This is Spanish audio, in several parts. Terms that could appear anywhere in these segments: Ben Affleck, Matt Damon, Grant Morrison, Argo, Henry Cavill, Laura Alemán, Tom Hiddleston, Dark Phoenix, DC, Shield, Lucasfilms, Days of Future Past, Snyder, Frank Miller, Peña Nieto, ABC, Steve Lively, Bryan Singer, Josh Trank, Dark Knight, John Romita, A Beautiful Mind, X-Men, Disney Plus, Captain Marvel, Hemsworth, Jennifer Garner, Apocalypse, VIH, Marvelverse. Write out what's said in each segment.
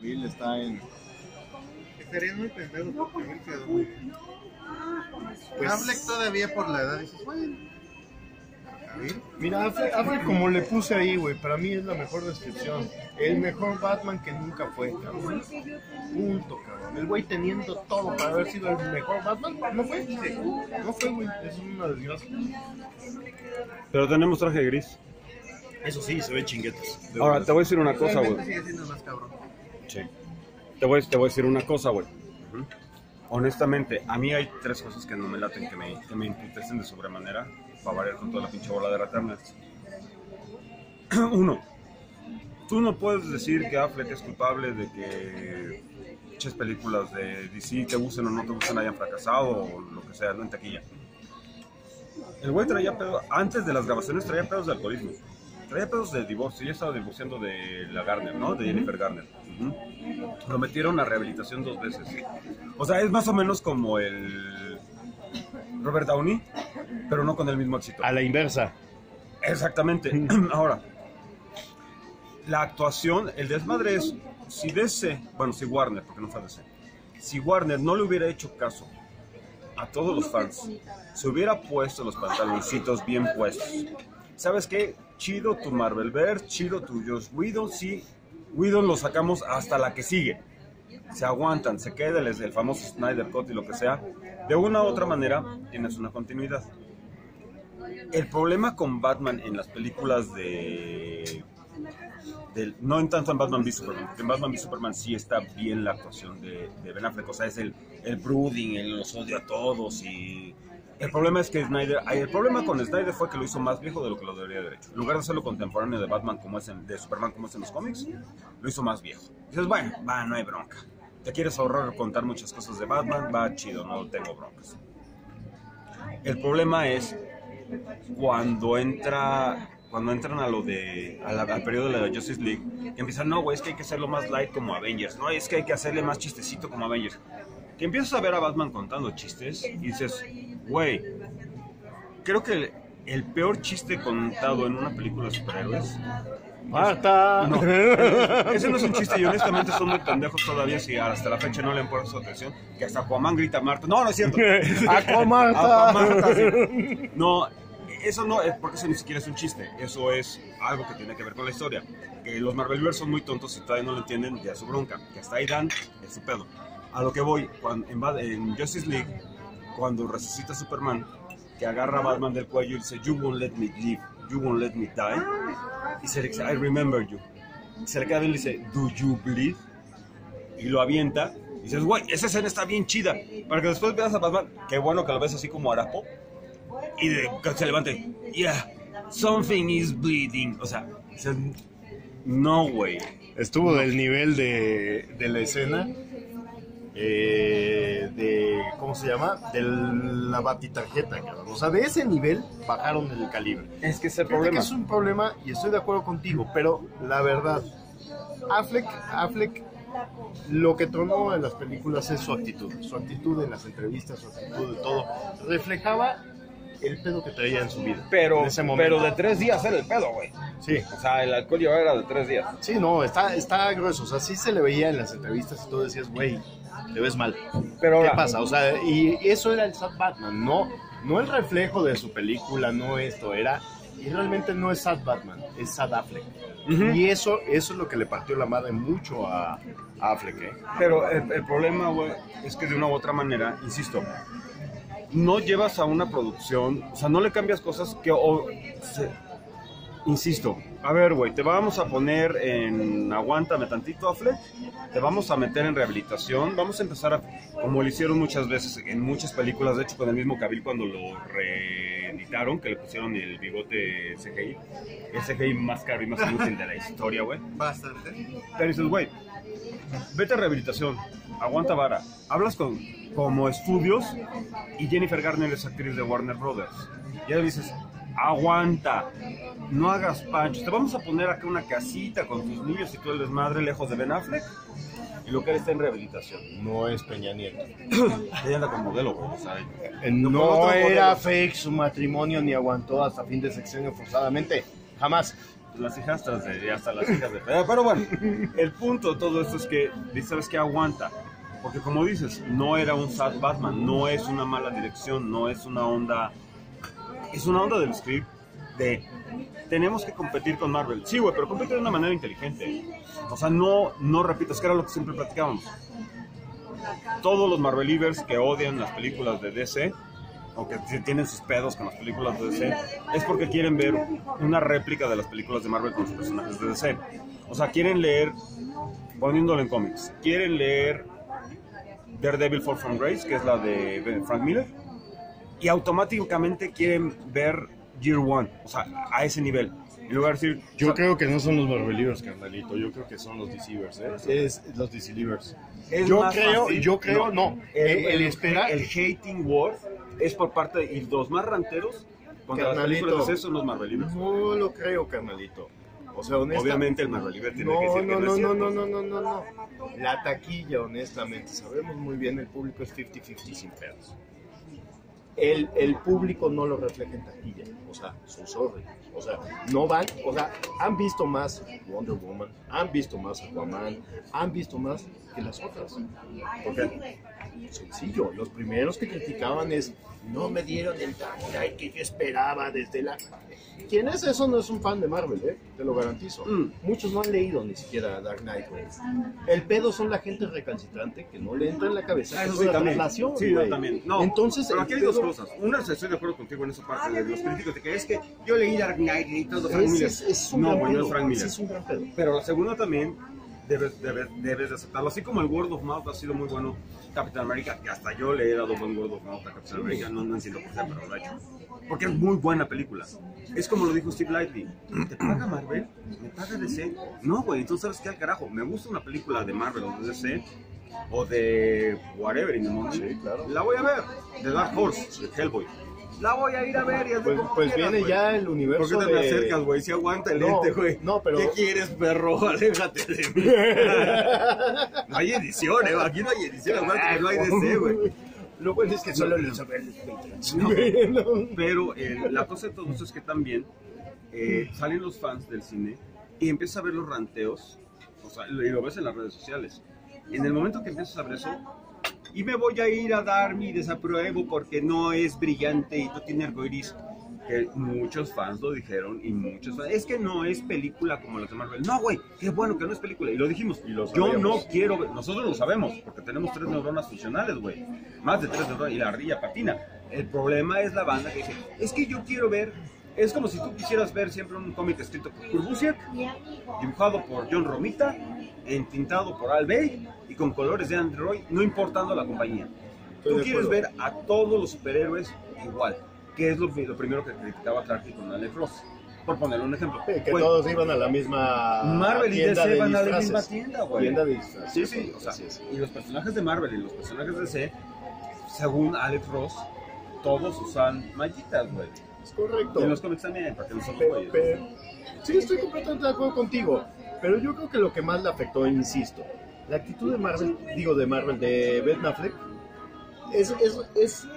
Cavill está en... Estarían muy pendejos porque Cavill quedó muy bien. Pues... Affleck todavía por la edad dices, bueno... Cavill. Mira, Affleck como le puse ahí, güey, para mí es la mejor descripción. El mejor Batman que nunca fue, cabrón. Punto, cabrón. El güey teniendo todo para haber sido el mejor Batman, no fue. No fue, güey. Es una desgracia. Pero tenemos traje gris. Eso sí, se ve chinguetos. Ahora, te voy a decir una cosa, güey. Sí. Te voy a decir una cosa, güey. Uh-huh. Honestamente, a mí hay tres cosas que no me laten, que me imputecen de sobremanera, para variar con toda la pinche bola de la Eternals. Uno, tú no puedes decir que Affleck es culpable de que muchas películas de DC te gusten o no te gusten hayan fracasado o lo que sea, no en taquilla. El güey traía pedos, antes de las grabaciones traía pedos de alcoholismo. Traía pedos de divorcio, ya estaba divorciando de la Garner, ¿no? De Jennifer Garner. Uh-huh. Lo metieron a rehabilitación 2 veces. ¿Sí? O sea, es más o menos como el Robert Downey, pero no con el mismo éxito. A la inversa. Exactamente. Ahora, la actuación, el desmadre es, si DC, bueno, si Warner, porque no fue DC, si Warner no le hubiera hecho caso a todos los fans, se hubiera puesto los pantaloncitos bien puestos. ¿Sabes qué? Chido tu Marvelverse, chido tu Josh Whedon, sí, Whedon lo sacamos hasta la que sigue. Se aguantan, se queda el famoso Snyder Cut y lo que sea. De una u otra manera tienes una continuidad. El problema con Batman en las películas no en tanto en Batman v Superman, porque en Batman v Superman sí está bien la actuación de Ben Affleck, o sea, es el brooding, el los odio a todos y... El problema es que Snyder... El problema con Snyder fue que lo hizo más viejo de lo que lo debería haber hecho. En lugar de hacerlo contemporáneo de Batman como es de Superman como es en los cómics, lo hizo más viejo. Dices, bueno, va, no hay bronca. Te quieres ahorrar contar muchas cosas de Batman, va, chido, no tengo broncas. El problema es cuando entran a lo de al periodo de la Justice League y empiezan, no, güey, es que hay que hacerlo más light como Avengers, no, es que hay que hacerle más chistecito como Avengers. Que empiezas a ver a Batman contando chistes y dices, güey, creo que el peor chiste contado en una película de superhéroes... ¡Marta! No, ese no es un chiste y honestamente son muy pendejos todavía si hasta la fecha no le han puesto su atención. Que hasta Aquaman grita Marta. No, no es cierto. ¡Aquamarta! Sí. No, eso no es porque eso ni siquiera es un chiste. Eso es algo que tiene que ver con la historia. Que los Marvelverse son muy tontos y todavía no lo entienden, ya su bronca. Que hasta ahí dan, es su pedo. A lo que voy, en Justice League, cuando resucita Superman, que agarra a Batman del cuello y dice, you won't let me live, you won't let me die, y se le dice, I remember you. Y se le queda bien y dice, do you bleed? Y lo avienta, y dices, güey, esa escena está bien chida, para que después veas a Batman, qué bueno que lo ves así como harapo, y que se levante, yeah, something is bleeding, o sea, dices, no, güey. Estuvo del nivel de la escena. ¿Cómo se llama? De la batitarjeta, cabrón. O sea, de ese nivel bajaron el calibre. Es que es el problema. Es un problema y estoy de acuerdo contigo, pero la verdad, Affleck, lo que tronó en las películas es su actitud en las entrevistas, su actitud de todo. Reflejaba el pedo que traía en su vida. Pero de 3 días era el pedo, güey. Sí. O sea, el alcohol ya era de 3 días. Sí, no, está grueso. O sea, sí se le veía en las entrevistas y tú decías, güey, te ves mal. Pero ahora, ¿qué pasa? O sea, y eso era el sad Batman, no el reflejo de su película, no esto, era... Y realmente no es sad Batman, es sad Affleck. Uh-huh. Y eso es lo que le partió la madre mucho a Affleck, ¿eh? Pero el problema, güey, es que de una u otra manera, insisto... No llevas a una producción, o sea, no le cambias cosas que... Insisto, a ver, güey, te vamos a poner en... Aguántame tantito, Affleck. Te vamos a meter en rehabilitación. Vamos a empezar como lo hicieron muchas veces, en muchas películas, de hecho, con el mismo Cavill cuando lo reeditaron, que le pusieron el bigote CGI. El CGI más caro y más útil de la historia, güey. Bastante. Pero dices, güey, vete a rehabilitación. Aguanta vara. Hablas como estudios y Jennifer Garner es actriz de Warner Brothers. Y ahí dices, aguanta, no hagas panchos, te vamos a poner acá una casita con tus niños y todo el desmadre lejos de Ben Affleck y lo que él está en rehabilitación. No es Peña Nieto. Ella anda con modelo, güey. No era fake su matrimonio ni aguantó hasta fin de sexenio forzadamente, jamás. las hijastras de, hasta las hijas de... Pero bueno, el punto de todo esto es que, ¿sabes qué? Aguanta. Porque como dices, no era un sad Batman, no es una mala dirección, no es una onda... Es una onda del script de... Tenemos que competir con Marvel. Sí, güey, pero competir de una manera inteligente. O sea, no repito, es que era lo que siempre platicábamos. Todos los Marvelivers que odian las películas de DC... o que tienen sus pedos con las películas de DC, es porque quieren ver una réplica de las películas de Marvel con sus personajes de DC. O sea, quieren leer, poniéndolo en cómics, quieren leer Daredevil Fall from Grace, que es la de Frank Miller, y automáticamente quieren ver Year One, o sea, a ese nivel. En lugar de decir... Yo creo que no son los Marvelivers, carnalito. Yo creo que son los DCivers, ¿eh? Es los DCivers. Yo creo, no. El hating war... Es por parte de los más ranteros contra las películas de son los Marvelivers. No lo creo, carnalito. O sea, obviamente el Marveliver tiene que decir que no es cierto. No. La taquilla, honestamente, sabemos muy bien, el público es 50-50 sin pedos. El público no lo refleja en taquilla. O sea, son sorry. O sea, no van, o sea, han visto más Wonder Woman, han visto más Aquaman, han visto más que las otras. Porque sencillo, los primeros que criticaban es, no me dieron el Dark Knight que yo esperaba desde la... ¿Quién es eso? No es un fan de Marvel, te lo garantizo. Muchos no han leído ni siquiera Dark Knight, güey. El pedo son la gente recalcitrante que no le entra en la cabeza. Eso sí, la relación, sí, yo también. No, entonces, pero aquí hay dos cosas. Una, estoy de acuerdo contigo en esa parte de los críticos, de que es que yo leí Dark Knight y todo Frank Miller. No es Frank Miller. Es un gran pedo. Pero la segunda también... Debes de aceptarlo, así como el word of mouth ha sido muy bueno. Capitán América, que hasta yo le he dado buen word of mouth a Capitán América, no entiendo por qué, pero lo he hecho porque es muy buena película. Es como lo dijo Steve Lively, ¿te paga Marvel? ¿Me paga DC? No, güey, entonces ¿sabes qué? Al carajo, me gusta una película de Marvel o de DC o de whatever in the moment. Sí, claro. La voy a ver, The Dark Horse, de Hellboy. La voy a ir a ver y a pues viene wey. Ya el universo. ¿Por qué te me acercas, güey? Si aguanta el lente, güey. No, pero... ¿Qué quieres, perro? Aléjate de mí. No hay edición, ¿eh? Aquí no hay edición. No hay DC, güey. Lo bueno es que solo lo saben. Pero la cosa de todo esto es que también salen los fans del cine y empiezas a ver los ranteos. O sea, y lo ves en las redes sociales. En el momento que empiezas a ver eso... Y me voy a ir a dar mi desapruebo porque no es brillante y no tiene arcoiris. Que muchos fans lo dijeron y muchos fans... Es que no es película como las de Marvel. No, güey, qué bueno que no es película. Y lo dijimos. Y yo no quiero ver... Nosotros lo sabemos porque tenemos 3 neuronas funcionales, güey. Más de 3 neuronas y la ardilla patina. El problema es la banda que dice... Es que yo quiero ver... Es como si tú quisieras ver siempre un cómic escrito por Kurt Busiek, dibujado por John Romita, entintado por Al Bay y con colores de Andrew Roy, no importando la compañía. Tú quieres ver a todos los superhéroes igual, que es lo primero que criticaba Clark Kent con Alex Ross, por poner un ejemplo. Sí, que todos iban a la misma Marvel tienda y DC van a la misma tienda, güey. Tienda de disfraces. Sí, o sea, sí. Y los personajes de Marvel y los personajes de DC, según Alex Ross, todos usan mallitas, güey. Es correcto. En los cómics también, para que no son pero, sí, estoy completamente de acuerdo contigo. Pero yo creo que lo que más le afectó, insisto, la actitud de Marvel, de Ben Affleck,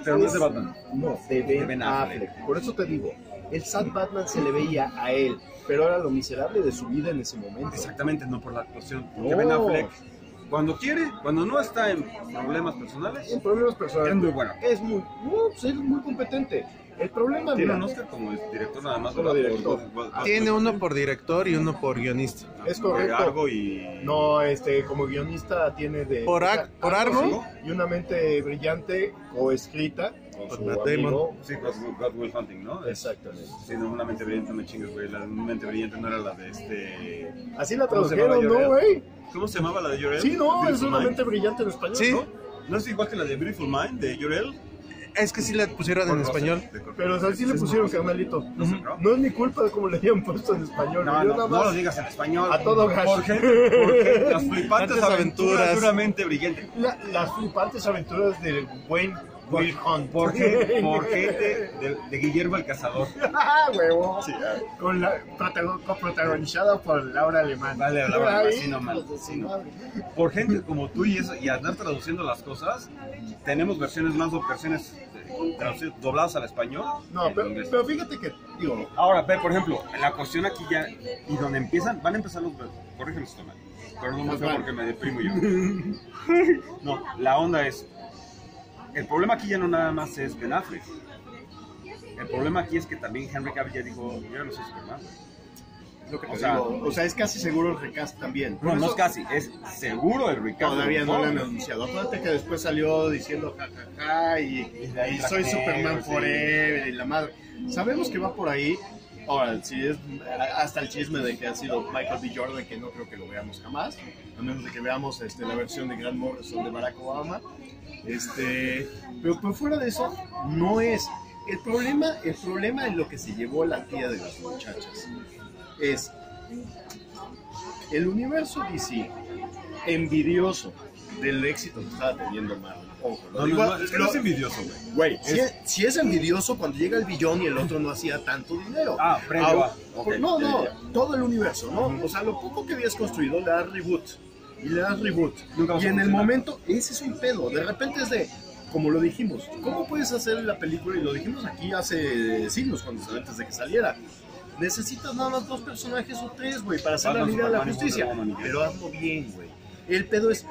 pero no es de Batman. No, de Ben Affleck. Por eso te digo, el sad Batman se le veía a él, pero era lo miserable de su vida en ese momento. Exactamente, no por la actuación. Porque Ben Affleck, cuando quiere, cuando no está en problemas personales, es muy bueno. Es muy competente. El problema tiene un Oscar como director nada más. Tiene uno por director y uno por guionista. Es correcto. Argo y... No, como guionista tiene de... Por Argo. Y una mente brillante coescrita con Matt Damon. Sí, Good Will Hunting, ¿no? Exactamente. Sí, no, una mente brillante, me chingues, güey. La mente brillante no era la de Así la tradujeron, ¿no, güey? ¿Cómo se llamaba la de Jor-El? Sí, no, es una mente brillante en español, ¿no? ¿No es igual que la de Beautiful Mind de Jor-El? Es que sí la pusieron en español. Pero sí le pusieron, carnalito. No es mi culpa de cómo le habían puesto en español. No lo digas en español. A todo gas. Porque las flipantes aventuras de una mente brillante. Las flipantes aventuras del buen Will Hunt. ¿Por qué? De Guillermo el Cazador. ¡Ah, huevo! Protagonizada por Laura Alemán. Vale, Laura Alemán. Por gente como tú y andar traduciendo las cosas, tenemos versiones más o versiones dobladas al español. No, pero fíjate que, digo, ahora ve, por ejemplo, la cuestión aquí ya, y donde empiezan, van a empezar los, corrígeme si estoy mal, pero no me fue porque me deprimo yo. No, la onda es, el problema aquí ya no nada más es Ben Affleck. El problema aquí es que también Henry Cavill ya dijo, yo no soy Superman. O sea, es casi seguro el recast también. No, no es casi, es seguro el recast. Todavía no lo han anunciado. Acuérdate que después salió diciendo jajaja y soy Superman forever y la madre. Sabemos que va por ahí. Ahora, si es hasta el chisme de que ha sido Michael B. Jordan, que no creo que lo veamos jamás, a menos de que veamos la versión de Grant Morrison de Barack Obama. Pero fuera de eso, no es. El problema es lo que se llevó la tía de las muchachas. Es el universo DC envidioso del éxito que estaba teniendo Marvel. Ojo, no es envidioso, güey. Si es envidioso cuando llega el billón y el otro no hacía tanto dinero. Ah, okay, no, todo el universo, ¿no? O sea, lo poco que habías construido le das reboot. Y le das reboot. Y en el momento, ese es un pedo. De repente es de, como lo dijimos, ¿cómo puedes hacer la película? Y lo dijimos aquí hace siglos, antes de que saliera. Necesitas nada más 2 personajes o 3, güey, para hacer la Liga de la Justicia. Pero hazlo bien, güey. El pedo es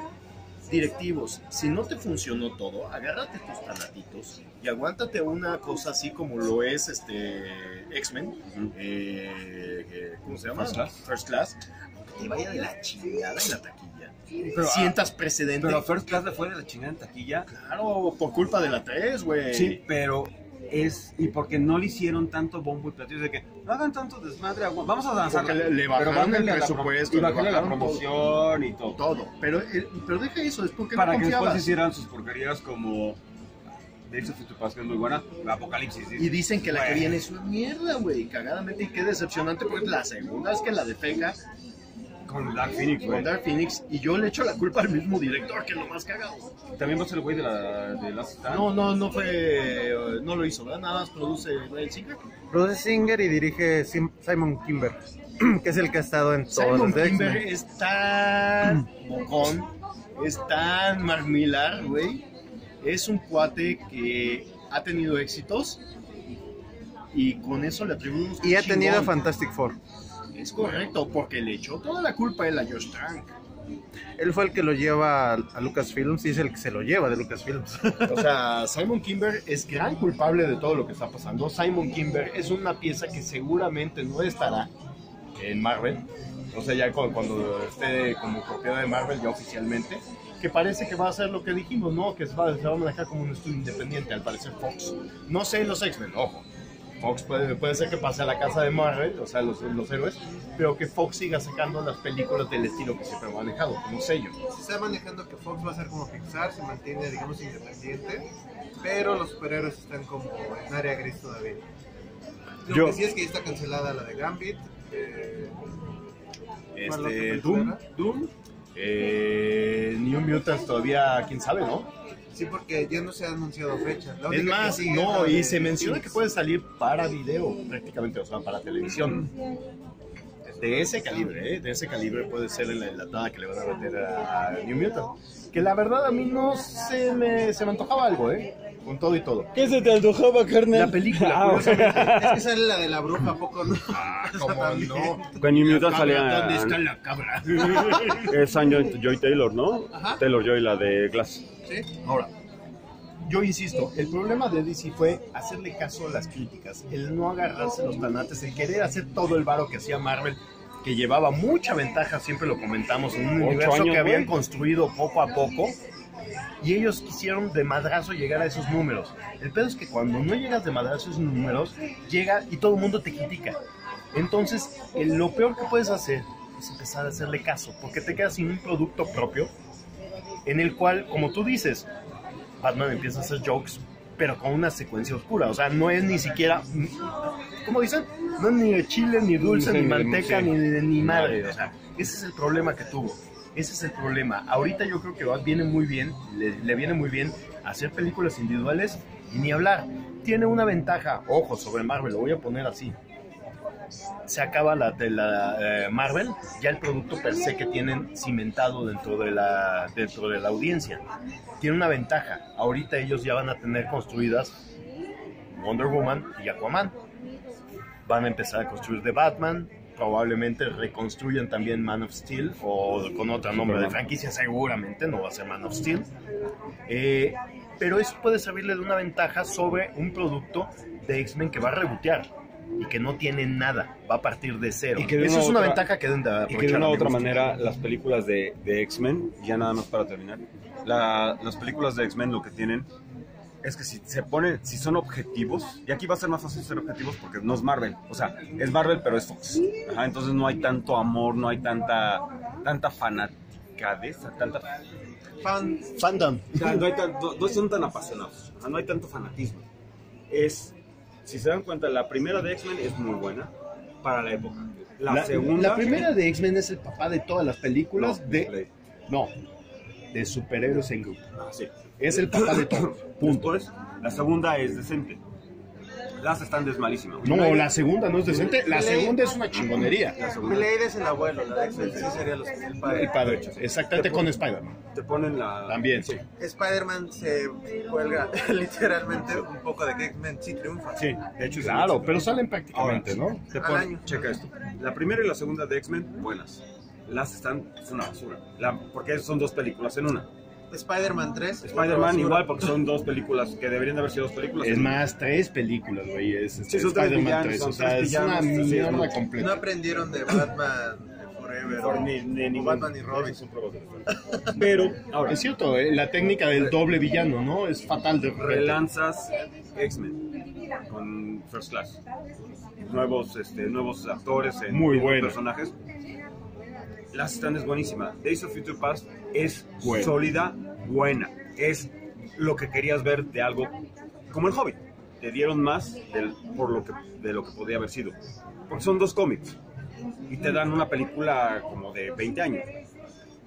directivos. Si no te funcionó todo, agárrate tus tanatitos y aguántate una cosa así como lo es X-Men. ¿Cómo se llama? First Class. Aunque te vaya de la chingada en la taquilla. Pero, sientas precedente. Pero a First Class le fue de la chingada en taquilla. Claro, por culpa de la 3, güey. Sí, pero... y porque no le hicieron tanto bombo y platillo de que no hagan tanto desmadre, vamos a danzar, le bajaron el presupuesto, le bajaron la promoción todo, y todo. Pero deja eso, es porque para no que después hicieran sus porquerías como Days of Future Past, que es muy buena, Apocalipsis. Y dicen que la que viene es una mierda, güey, cagadamente, y qué decepcionante, porque la segunda vez que la defeca con Dark Phoenix, güey. Y yo le echo la culpa al mismo director, que es lo más cagado. ¿También va a ser el güey de la ciudad? No fue... No lo hizo, ¿verdad? Nada más produce Bryan Singer. Produce Singer y dirige Simon Kimber, que es el que ha estado en todos los X-Men. Simon Kimber es tan bocón, es tan marmilar, güey. Es un cuate que ha tenido éxitos y con eso le atribuimos... Y ha tenido a Fantastic Four. Es correcto, porque le echó toda la culpa él a Josh Trank. Él fue el que lo lleva a Lucasfilms y es el que se lo lleva de Lucasfilms. O sea, Simon Kimber es gran culpable de todo lo que está pasando. Simon Kimber es una pieza que seguramente no estará en Marvel. O sea, ya cuando esté como propiedad de Marvel, ya oficialmente. Que parece que va a ser lo que dijimos, ¿no? Que se va a manejar como un estudio independiente, al parecer Fox. No sé, los X-Men, ojo. Fox puede ser que pase a la casa de Marvel, o sea, los héroes, pero que Fox siga sacando las películas del estilo que siempre ha manejado, como sello. Se está manejando que Fox va a ser como Pixar, se mantiene, digamos, independiente, pero los superhéroes están como en área gris todavía. Lo que sí es que ya está cancelada la de Gambit, Doom, New Mutants todavía, quién sabe, ¿no? Sí, porque ya no se ha anunciado fecha. Es más, no, y se menciona que puede salir para video, prácticamente, o sea, para televisión. De ese calibre, ¿eh? De ese calibre puede ser la enlatada que le van a meter a New Mutant. Que la verdad a mí no se me antojaba algo, ¿eh? Con todo y todo. ¿Qué se te antojaba, carnal? La película, curiosamente. Es que sale la de la bruja, ¿a poco no? Ah, ¿cómo no? Con New Mutant salía... ¿Dónde está la cabra? Es Simon Joy Taylor, ¿no? Ajá. Taylor Joy, la de Glass. Ahora, yo insisto, el problema de DC fue hacerle caso a las críticas, el no agarrarse los tanates, el querer hacer todo el varo que hacía Marvel, que llevaba mucha ventaja, siempre lo comentamos, en un universo que habían construido poco a poco, y ellos quisieron de madrazo llegar a esos números. El pedo es que cuando no llegas de madrazo a esos números, llega y todo el mundo te critica. Entonces, lo peor que puedes hacer es empezar a hacerle caso, porque te quedas sin un producto propio, en el cual, como tú dices, Batman empieza a hacer jokes, pero con una secuencia oscura. O sea, no es ni siquiera, como dicen, no es ni de chile, ni dulce, ni manteca, ni madre. O sea, ese es el problema que tuvo. Ese es el problema. Ahorita yo creo que viene muy bien, le viene muy bien hacer películas individuales y ni hablar. Tiene una ventaja, ojo, sobre Marvel, lo voy a poner así. se acaba la de la Marvel, ya el producto per se que tienen cimentado dentro de la audiencia. Tiene una ventaja. Ahorita ellos ya van a tener construidas Wonder Woman y Aquaman. Van a empezar a construir The Batman. Probablemente reconstruyan también Man of Steel, o con otro nombre de franquicia, seguramente no va a ser Man of Steel. Pero eso puede servirle de una ventaja sobre un producto de X-Men que va a rebotear y que no tiene nada, va a partir de cero. Y que de eso es una ventaja que deben de aprovechar. Y que de una u otra manera, las películas de X-Men, ya nada más para terminar, las películas de X-Men lo que tienen es que si son objetivos, y aquí va a ser más fácil ser objetivos porque no es Marvel, o sea, es Marvel pero es Fox. Ajá, entonces no hay tanto amor, no hay tanta fanaticadeza, tanta fandom. O sea, no son tan apasionados, no hay tanto fanatismo. Si se dan cuenta, la primera de X-Men es muy buena para la época. La primera de X-Men es el papá de todas las películas de superhéroes en grupo. Ah, sí. Es el papá de todo. Punto. Después, la segunda es decente. Las están desmalísimas. No, la segunda no es decente. La segunda es una chingonería. Blade es el abuelo. La de X-Men sí sería el padre. El padre, exactamente, con Spider-Man. Te ponen la... También, sí. Spider-Man se cuelga literalmente un poco de que X-Men sí triunfa. Sí, de hecho, claro, pero salen prácticamente, ¿no? Te ponen, checa esto. La primera y la segunda de X-Men, buenas. Las están... Es una basura. Porque son dos películas en una. Spider-Man 3. Spider-Man igual, porque son dos películas que deberían de haber sido dos películas. Es más, tres películas, güey. Spider-Man 3. O sea, es una mierda completa. No aprendieron de Batman Forever. Ni Batman ni Robin. Pero, ahora. Es cierto, la técnica del doble villano, ¿no? Es fatal de repente. Relanzas X-Men con First Class. Nuevos actores en personajes. La stand es buenísima. Days of Future Past es sólida, buena. Es lo que querías ver de algo como El Hobbit. Te dieron más de lo que podía haber sido. Porque son dos cómics y te dan una película como de 20 años.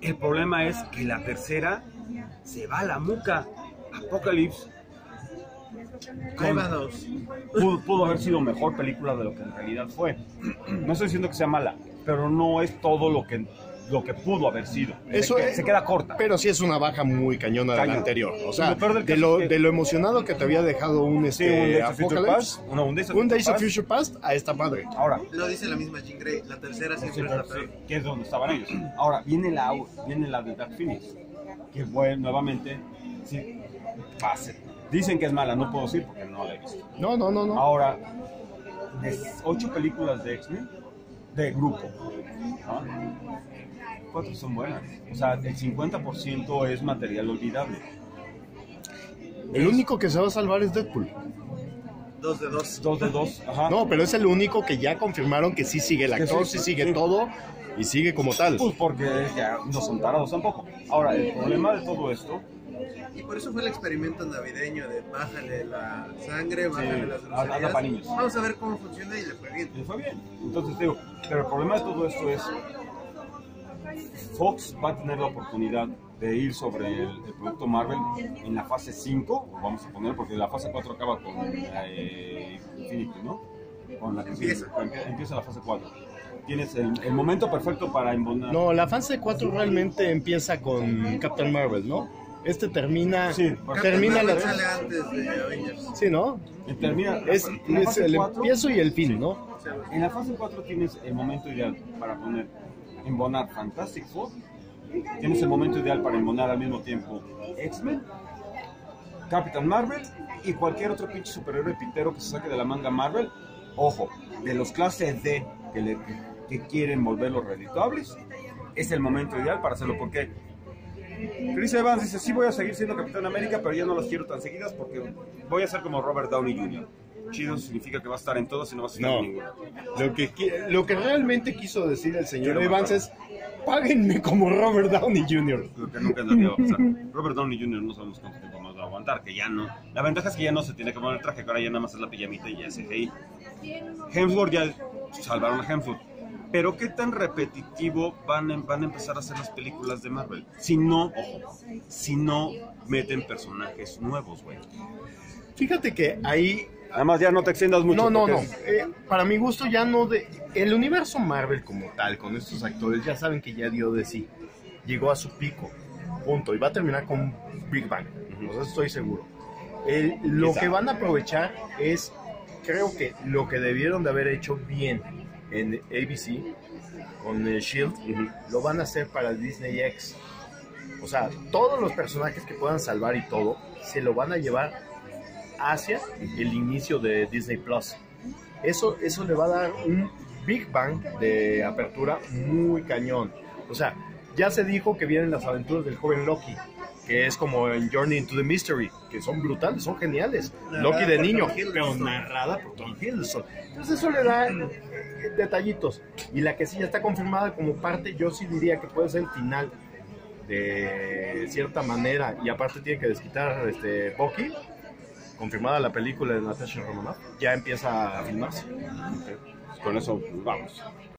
El problema es que la tercera se va a la muca. Apocalypse pudo haber sido mejor película de lo que en realidad fue. No estoy diciendo que sea mala, pero no es todo lo que pudo haber sido. Eso se queda corta. Pero sí es una baja muy cañona de la anterior. O sea, de lo emocionado que te había dejado un Days of Future Past a esta madre. Ahora, lo dice la misma Jean Grey, la tercera siempre es la peor. Que es donde estaban ellos. Ahora, viene la de Dark Phoenix, que fue nuevamente, sí, pase. Dicen que es mala, no puedo decir porque no la he visto. No. Ahora, 8 películas de X-Men, de grupo, ¿no? 4 son buenas. O sea, el 50% es material olvidable. El único que se va a salvar es Deadpool. 2 de 2. Ajá. No, pero es el único que ya confirmaron que sí sigue el actor, sí sigue todo y sigue como tal. Pues porque ya no son tarados tampoco. Ahora, el problema de todo esto... Y por eso fue el experimento navideño de bájale la sangre, bájale las groserías. Vamos a ver cómo funciona y le fue bien. Entonces digo, pero el problema de todo esto es Fox va a tener la oportunidad de ir sobre el producto Marvel en la fase 5, vamos a poner, porque la fase 4 acaba con Infinity, ¿no? Con la que empieza la fase 4. Tienes el momento perfecto para embonar. No, la fase 4 realmente empieza con Captain Marvel, ¿no? Termina... Sí, termina la... sale antes de Avengers. Sí, ¿no? Termina... Es el empiezo y el fin, sí, ¿no? En la fase 4 tienes el momento ideal para poner... Embonar Fantastic Four. Tienes el momento ideal para embonar al mismo tiempo X-Men, Captain Marvel y cualquier otro pinche superhéroe pitero que se saque de la manga Marvel. Ojo, de los clases D que quieren volverlos redituables, es el momento ideal para hacerlo porque... Chris Evans dice, sí voy a seguir siendo Capitán América, pero ya no las quiero tan seguidas porque voy a ser como Robert Downey Jr. Chido significa que va a estar en todas y no va a estar en ninguna. Lo que realmente quiso decir el señor Evans es, páguenme como Robert Downey Jr. Lo que nunca es lo que va a pasar. Robert Downey Jr. no sabemos cuánto tiempo más va a aguantar, que ya no. La ventaja es que ya no se tiene que poner el traje, que ahora ya nada más es la pijamita y ya es CGI. Hemsworth, ya salvaron a Hemsworth. Pero qué tan repetitivo van a empezar a hacer las películas de Marvel si no meten personajes nuevos, güey. Fíjate que ahí Además, ya no te extiendas mucho. No. Para mi gusto, ya no... El universo Marvel como tal, con estos actores, ya saben que ya dio de sí. Llegó a su pico. Punto. Y va a terminar con Big Bang. Uh-huh. O sea, estoy seguro. Lo que van a aprovechar es... Creo que lo que debieron de haber hecho bien en ABC, con Shield, uh-huh, lo van a hacer para Disney X. O sea, todos los personajes que puedan salvar y todo, se lo van a llevar hacia el inicio de Disney Plus. Eso le va a dar un Big Bang de apertura muy cañón. O sea, ya se dijo que vienen las aventuras del joven Loki, que es como en Journey into the Mystery, que son brutales, son geniales. Loki de niño, pero narrada por Tom Hiddleston. Entonces eso le da detallitos. Y la que sí ya está confirmada como parte, yo sí diría que puede ser el final, de cierta manera. Y aparte tiene que desquitar Bucky. Confirmada la película de Natasha Romanoff, ya empieza a filmarse. Con eso vamos.